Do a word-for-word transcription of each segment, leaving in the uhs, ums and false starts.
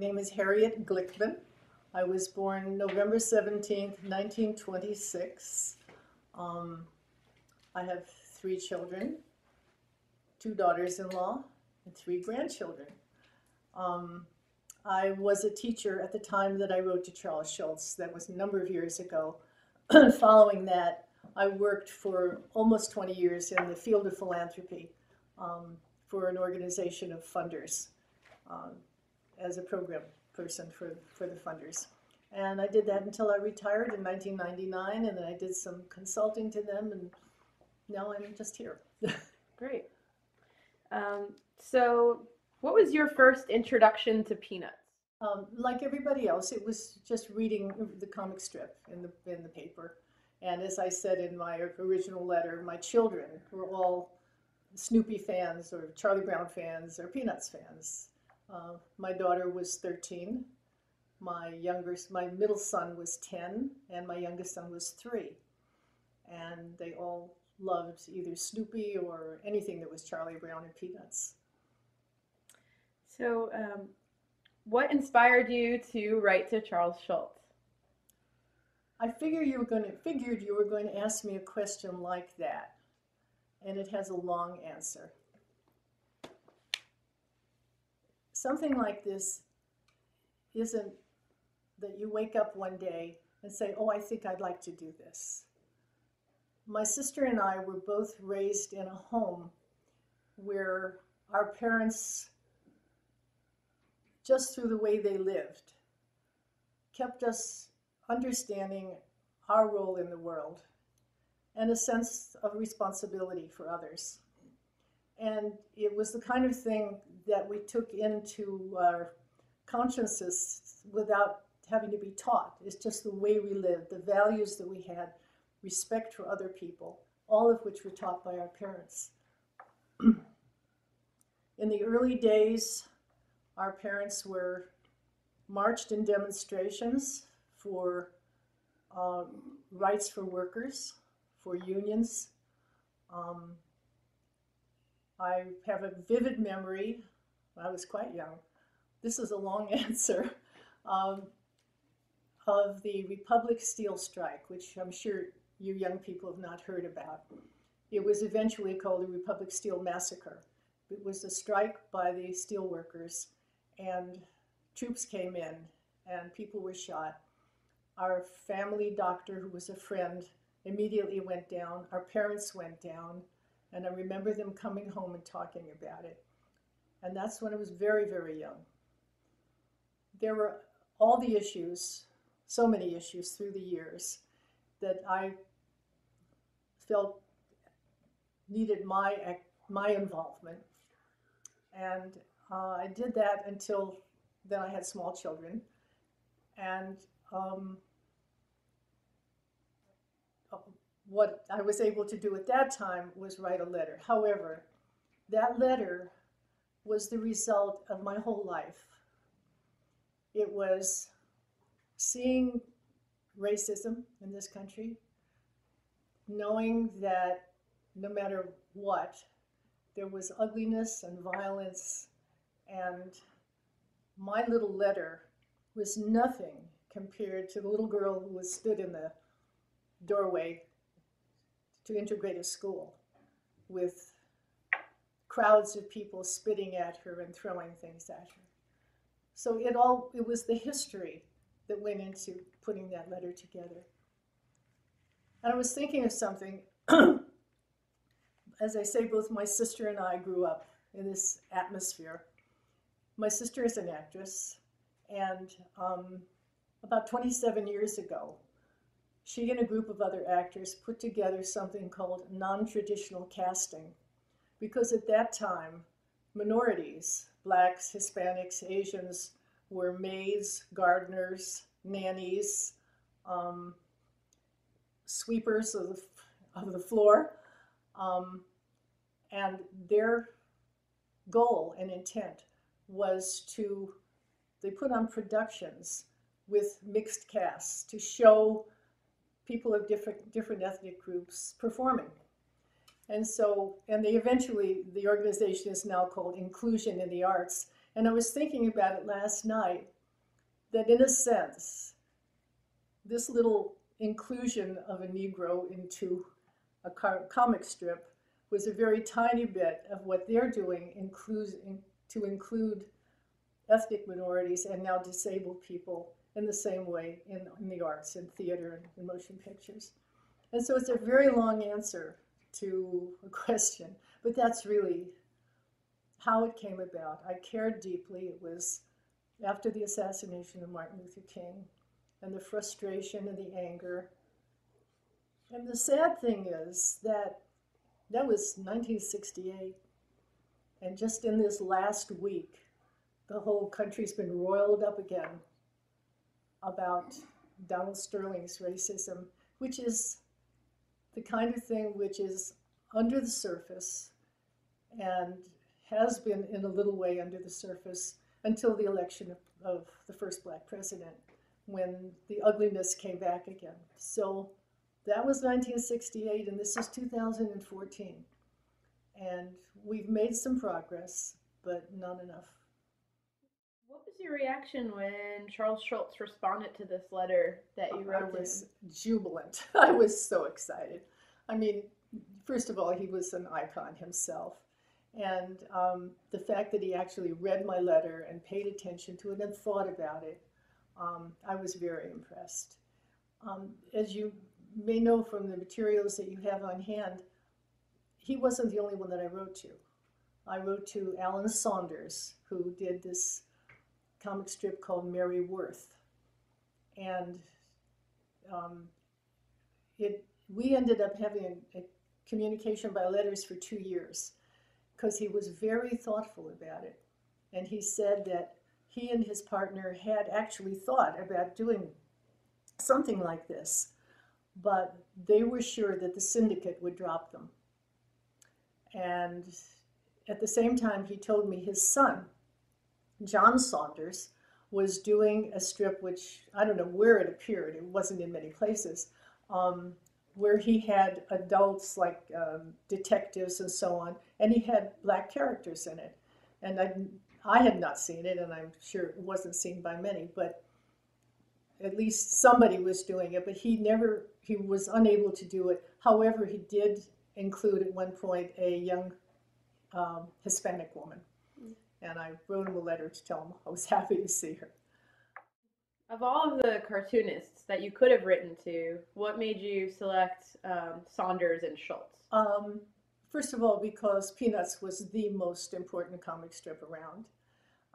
My name is Harriet Glickman. I was born November seventeenth, nineteen twenty-six. Um, I have three children, two daughters-in-law, and three grandchildren. Um, I was a teacher at the time that I wrote to Charles Schulz. That was a number of years ago. Following that, I worked for almost twenty years in the field of philanthropy um, for an organization of funders um, as a program person for, for the funders. And I did that until I retired in nineteen ninety-nine, and then I did some consulting to them, and now I'm just here. Great. Um, so what was your first introduction to Peanuts? Um, like everybody else, it was just reading the comic strip in the, in the paper. And as I said in my original letter, my children were all Snoopy fans or Charlie Brown fans or Peanuts fans. Uh, my daughter was thirteen, my younger, my middle son was ten, and my youngest son was three. And they all loved either Snoopy or anything that was Charlie Brown and Peanuts. So um, what inspired you to write to Charles Schulz? I figure you were going to, figured you were going to ask me a question like that, and it has a long answer. Something like this isn't that you wake up one day and say, oh, I think I'd like to do this. My sister and I were both raised in a home where our parents, just through the way they lived, kept us understanding our role in the world and a sense of responsibility for others. And it was the kind of thing that we took into our consciences without having to be taught. It's just the way we lived, the values that we had, respect for other people, all of which were taught by our parents. In the early days, our parents were marched in demonstrations for um, rights for workers, for unions. Um, I have a vivid memory when I was quite young. This is a long answer um, of the Republic Steel strike, which I'm sure you young people have not heard about. It was eventually called the Republic Steel Massacre. It was a strike by the steel workers, and troops came in and people were shot. Our family doctor, who was a friend, immediately went down. Our parents went down, and I remember them coming home and talking about it. And that's when I was very, very young. There were all the issues, so many issues through the years, that I felt needed my, my involvement. And uh, I did that until then I had small children. And um, what I was able to do at that time was write a letter. However, that letter was the result of my whole life. It was seeing racism in this country, knowing that no matter what, there was ugliness and violence, and my little letter was nothing compared to the little girl who was stood in the doorway to integrate a school with crowds of people spitting at her and throwing things at her. So it all, it was the history that went into putting that letter together. And I was thinking of something. As I say, both my sister and I grew up in this atmosphere. My sister is an actress, and um, about twenty-seven years ago, she and a group of other actors put together something called non-traditional casting, because at that time, minorities, blacks, Hispanics, Asians, were maids, gardeners, nannies, um, sweepers of the, of the floor, um, and their goal and intent was to, they put on productions with mixed casts to show people of different, different ethnic groups performing. And so, and they eventually, the organization is now called Inclusion in the Arts, And I was thinking about it last night, that in a sense, this little inclusion of a Negro into a comic strip was a very tiny bit of what they're doing includes, in, to include ethnic minorities and now disabled people in the same way in, in the arts and theater and motion pictures. And so it's a very long answer to a question, but that's really how it came about. I cared deeply. It was after the assassination of Martin Luther King and the frustration and the anger. And the sad thing is that that was nineteen sixty-eight, and just in this last week, the whole country's been roiled up again about Donald Sterling's racism, which is the kind of thing which is under the surface and has been in a little way under the surface until the election of, of the first black president, when the ugliness came back again. So that was nineteen sixty-eight, and this is two thousand fourteen. And we've made some progress, but not enough. What was your reaction when Charles Schulz responded to this letter that you wrote? I was jubilant. I was so excited. I mean, first of all, he was an icon himself. And um, the fact that he actually read my letter and paid attention to it and thought about it, um, I was very impressed. Um, as you may know from the materials that you have on hand, he wasn't the only one that I wrote to. I wrote to Alan Saunders, who did this comic strip called Mary Worth. And um, it, we ended up having a, a communication by letters for two years because he was very thoughtful about it. And he said that he and his partner had actually thought about doing something like this, but they were sure that the syndicate would drop them. And at the same time, he told me his son, John Saunders, was doing a strip which, I don't know where it appeared, it wasn't in many places, um, where he had adults like um, detectives and so on, and he had black characters in it. And I, I had not seen it, and I'm sure it wasn't seen by many, but at least somebody was doing it, but he never, he was unable to do it. However, he did include at one point a young um, Hispanic woman. And I wrote him a letter to tell him I was happy to see her. Of all of the cartoonists that you could have written to, what made you select um, Saunders and Schulz? Um, first of all, because Peanuts was the most important comic strip around.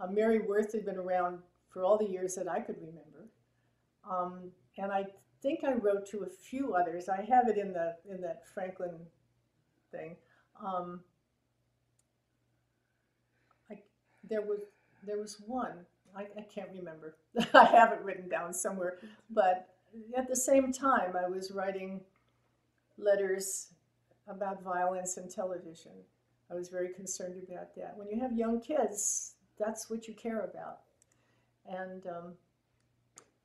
Uh, Mary Worth had been around for all the years that I could remember. Um, and I think I wrote to a few others. I have it in, the, in that Franklin thing. Um, There was there was one, I, I can't remember, I have it written down somewhere, but at the same time I was writing letters about violence and television. I was very concerned about that. When you have young kids, that's what you care about. And um,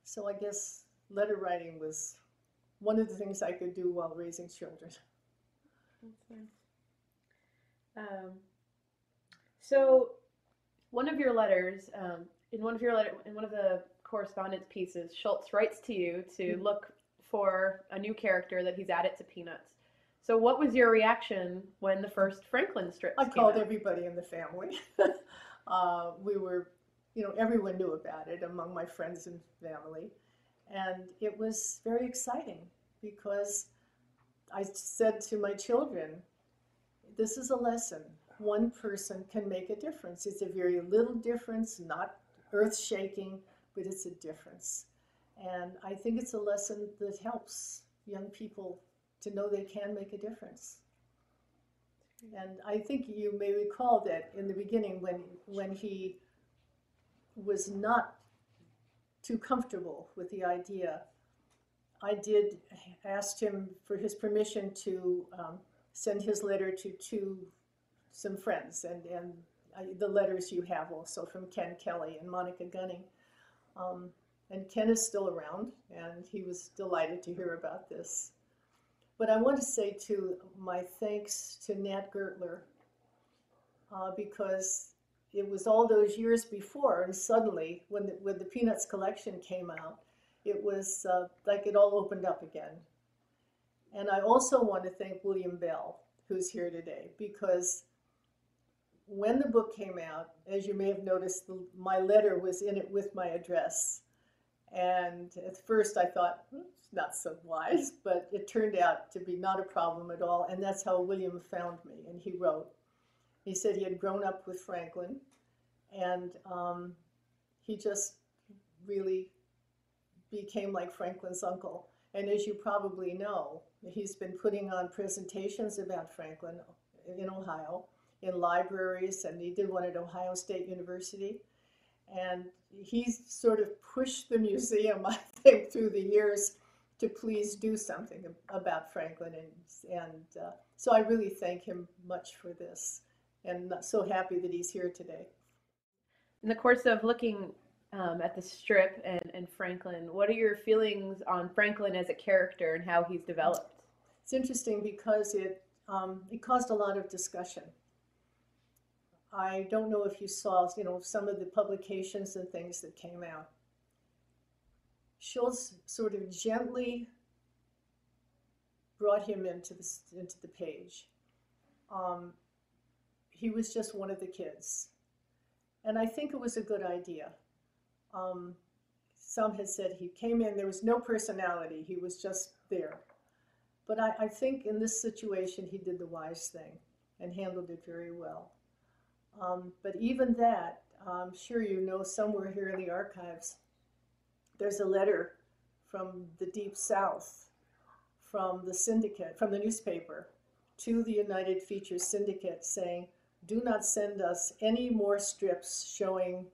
so I guess letter writing was one of the things I could do while raising children. Okay. Um, so. One of your letters, um, in one of your letter, in one of the correspondence pieces, Schulz writes to you to look for a new character that he's added to Peanuts. So, what was your reaction when the first Franklin strips came out? I called everybody in the family. uh, we were, you know, everyone knew about it among my friends and family, and it was very exciting because I said to my children, "This is a lesson." One person can make a difference. It's a very little difference, not earth-shaking, but it's a difference. And I think it's a lesson that helps young people to know they can make a difference. And I think you may recall that in the beginning when, when he was not too comfortable with the idea, I did ask him for his permission to um, send his letter to two some friends, and, and I, the letters you have also from Ken Kelly and Monica Gunning. Um, and Ken is still around, and he was delighted to hear about this. But I want to say, too, my thanks to Nat Gertler, uh, because it was all those years before, and suddenly when the, when the Peanuts collection came out, it was uh, like it all opened up again. And I also want to thank William Bell, who's here today, because when the book came out, as you may have noticed, the, my letter was in it with my address. And at first I thought, hmm, it's not so wise, but it turned out to be not a problem at all. And that's how William found me, and he wrote. He said he had grown up with Franklin, and um, he just really became like Franklin's uncle. And as you probably know, he's been putting on presentations about Franklin in Ohio, in libraries, and he did one at Ohio State University. And he's sort of pushed the museum, I think, through the years to please do something about Franklin. And, and uh, so I really thank him much for this. And I'm so happy that he's here today. In the course of looking um, at the strip and, and Franklin, what are your feelings on Franklin as a character and how he's developed? It's interesting because it, um, it caused a lot of discussion. I don't know if you saw, you know, some of the publications and things that came out. Schulz sort of gently brought him into the, into the page. Um, he was just one of the kids. And I think it was a good idea. Um, some had said he came in, there was no personality, he was just there. But I, I think in this situation, he did the wise thing and handled it very well. Um, but even that, I'm sure you know, somewhere here in the archives, there's a letter from the Deep South, from the syndicate, from the newspaper, to the United Features Syndicate saying, do not send us any more strips showing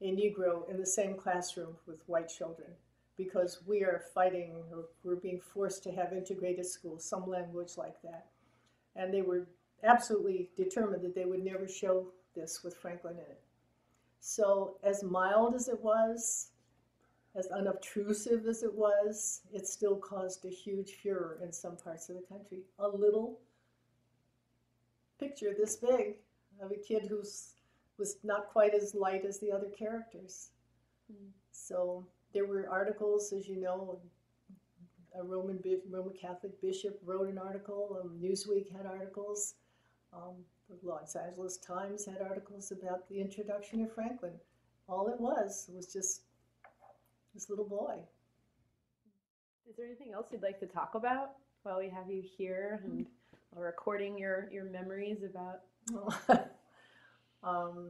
a Negro in the same classroom with white children, because we are fighting, or we're being forced to have integrated schools, some language like that. And they were absolutely determined that they would never show this with Franklin in it. So as mild as it was, as unobtrusive as it was, it still caused a huge furor in some parts of the country. A little picture this big of a kid who was not quite as light as the other characters. Mm. So there were articles, as you know, a Roman, Roman Catholic bishop wrote an article, um, Newsweek had articles. Um, the Los Angeles Times had articles about the introduction of Franklin. All it was was just this little boy. Is there anything else you'd like to talk about while we have you here and mm-hmm. recording your, your memories about? um,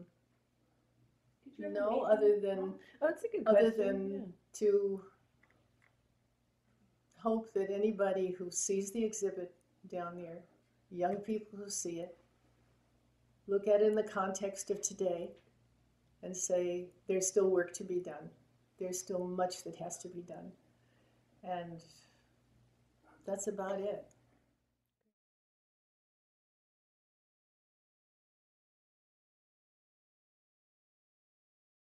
you no, other than oh, that's a good other question. than yeah. to hope that anybody who sees the exhibit down there, young people who see it, look at it in the context of today and say, there's still work to be done. There's still much that has to be done. And that's about it.